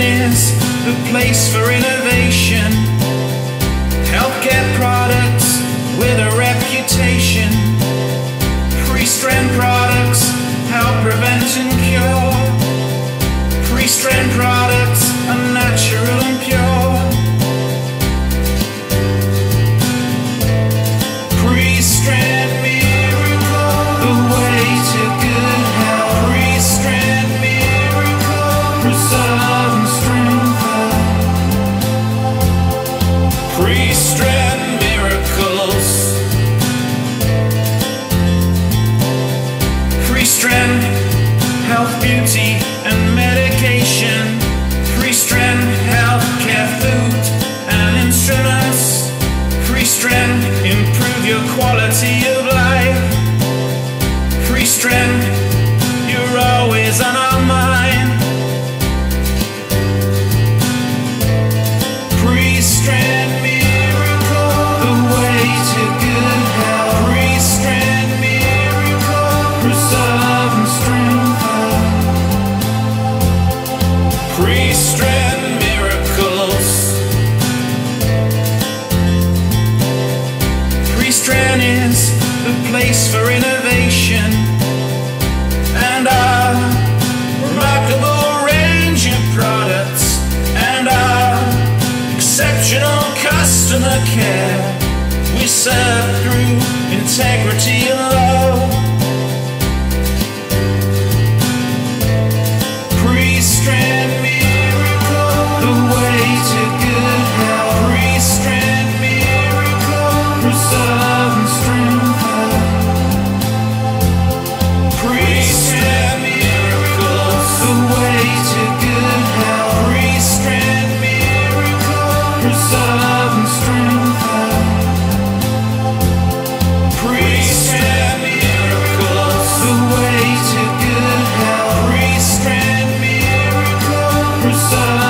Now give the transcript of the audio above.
Prestren is the place for innovation, healthcare products with a reputation. Prestren products help prevent and cure. Prestren products are natural and pure. Prestren miracle, the way to good health. Prestren miracle, preserve and strengthen. Prestren miracles. Prestren health, beauty and medication. Prestren healthcare, food and instruments. Prestren, improve your quality of life. Prestren, you're always on our mind. Prestren miracle, the way to good health. Prestren miracle, preserve and strengthen. Prestren miracles. Prestren is the place for innovation and our remarkable range of products and our exceptional customer care. We serve through integrity and love. Prestren miracle, the way to good health. Prestren miracle, preserve. Prestren miracles, the way to good health. Prestren miracles, preserve and strengthen. Prestren miracles, the way to good health. Prestren miracles, preserve.